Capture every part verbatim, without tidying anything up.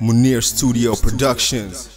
Munir Studio Productions.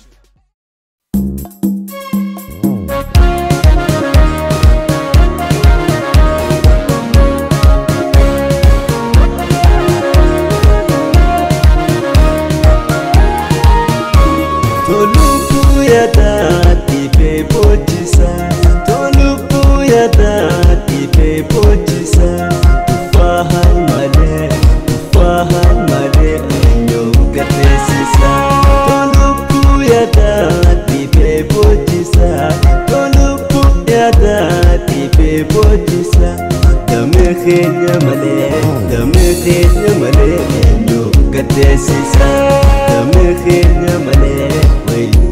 Hãy subscribe cho kênh Ghiền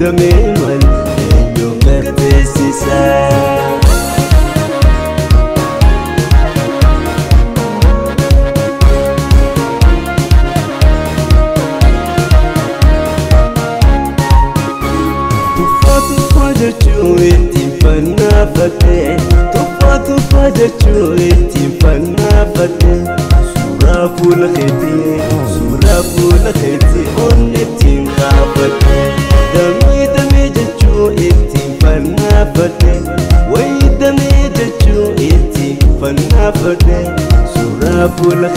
Mì Gõ để không bỏ lỡ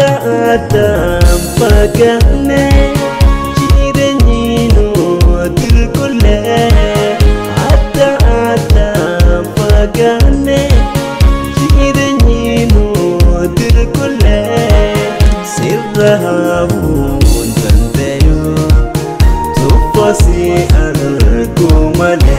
Hãy subscribe cho kênh Ghiền Mì Gõ để không bỏ lỡ những video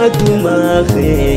hấp dẫn.